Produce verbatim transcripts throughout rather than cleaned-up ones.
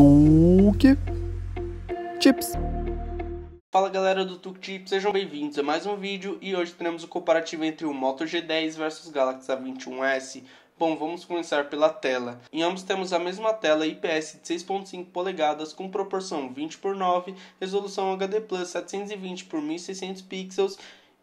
T U K Tips. Fala galera do T U K Tips, sejam bem-vindos a mais um vídeo e hoje teremos o comparativo entre o Moto G dez versus Galaxy A vinte e um S. Bom, vamos começar pela tela. Em ambos temos a mesma tela I P S de seis vírgula cinco polegadas com proporção vinte por nove, resolução H D plus, setecentos e vinte por mil e seiscentos pixels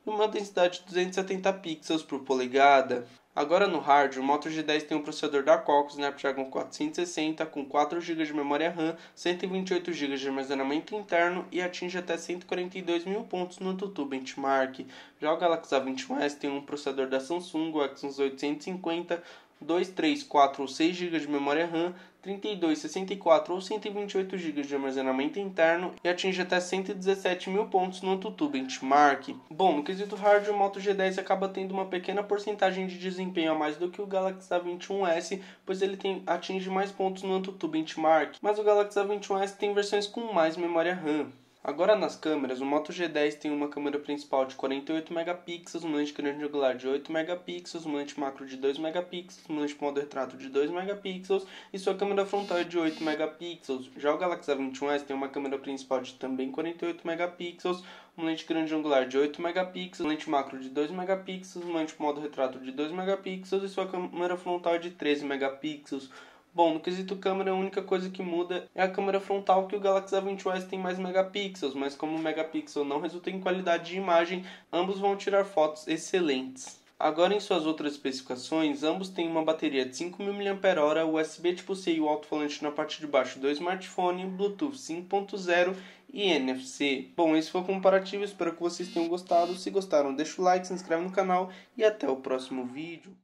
e uma densidade de duzentos e setenta pixels por polegada. Agora no hardware, o Moto G dez tem um processador da Qualcomm Snapdragon quatrocentos e sessenta com quatro gigas de memória RAM, cento e vinte e oito gigas de armazenamento interno e atinge até cento e quarenta e dois mil pontos no AnTuTu Benchmark. Já o Galaxy A vinte e um S tem um processador da Samsung, o Exynos oitocentos e cinquenta, dois, três, quatro ou seis gigas de memória RAM, trinta e dois, sessenta e quatro ou cento e vinte e oito gigas de armazenamento interno e atinge até cento e dezessete mil pontos no AnTuTu Benchmark. Bom, no quesito hardware, o Moto G dez acaba tendo uma pequena porcentagem de desempenho a mais do que o Galaxy A vinte e um S, pois ele tem, atinge mais pontos no AnTuTu Benchmark, mas o Galaxy A vinte e um S tem versões com mais memória RAM. Agora nas câmeras, o Moto G dez tem uma câmera principal de quarenta e oito megapixels, um lente grande angular de oito megapixels, um lente macro de dois megapixels, um lente modo retrato de dois megapixels e sua câmera frontal é de oito megapixels. Já o Galaxy A vinte e um S tem uma câmera principal de também quarenta e oito megapixels, um lente grande angular de oito megapixels, um lente macro de dois megapixels, um lente modo retrato de dois megapixels e sua câmera frontal é de treze megapixels. Bom, no quesito câmera, a única coisa que muda é a câmera frontal, que o Galaxy A vinte e um S tem mais megapixels, mas como o megapixel não resulta em qualidade de imagem, ambos vão tirar fotos excelentes. Agora em suas outras especificações, ambos têm uma bateria de cinco mil miliampère-hora, U S B tipo C e o alto-falante na parte de baixo do smartphone, Bluetooth cinco ponto zero e N F C. Bom, esse foi o comparativo, espero que vocês tenham gostado. Se gostaram, deixa o like, se inscreve no canal e até o próximo vídeo.